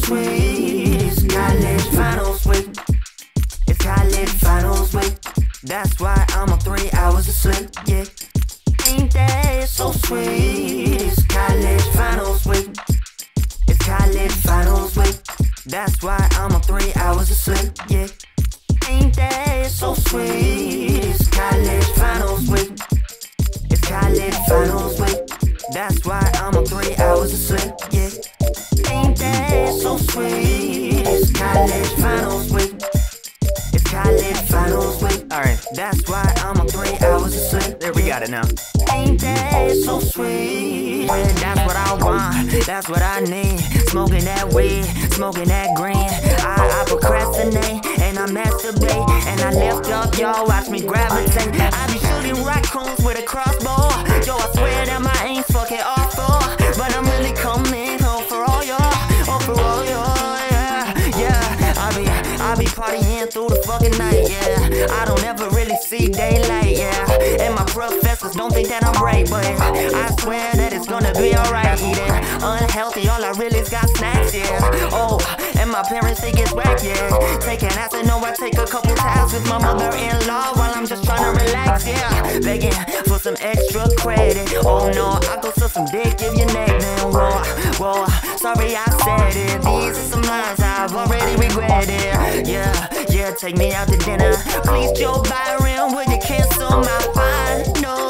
final swing. It's college finals week. It's college finals week. That's why I'm on 3 hours of sleep, yeah. Ain't that so sweet? It's college finals week. It's college finals week. That's why I'm on 3 hours of sleep, yeah. Ain't that so sweet? It's college finals week. It's college finals week. That's why I'm on 3 hours of sleep, yeah. Ain't that so sweet? It's college finals week. It's college finals week. Alright, that's why I'm on 3 hours of sleep. There, we got it now. Ain't that so sweet? That's what I want, that's what I need. Smoking that weed, smoking that green. I procrastinate, and I masturbate, and I lift up, y'all watch me gravitate. I be shooting raccoons with a crossbow. Yo, I swear that my aim's fucking awful, but I'm really coming home for all y'all. Yeah, yeah. I be partying through the fucking night, yeah. I don't ever really see daylight, yeah. And my professors don't think that I'm right, but I swear that it's gonna be alright. Eating unhealthy, all I really's got snacks, yeah. Oh, and my parents think it's whack, yeah. Taking acid, no, I take a couple times with my mother-in-law while I'm just trying to relax, yeah. Begging for some extra credit. Oh no, I go suck some dick if your neck, man. Whoa, whoa, sorry I said it. These are some lines I've already regretted, yeah. Yeah, take me out to dinner. Please, Joe Byron, would you cancel my final?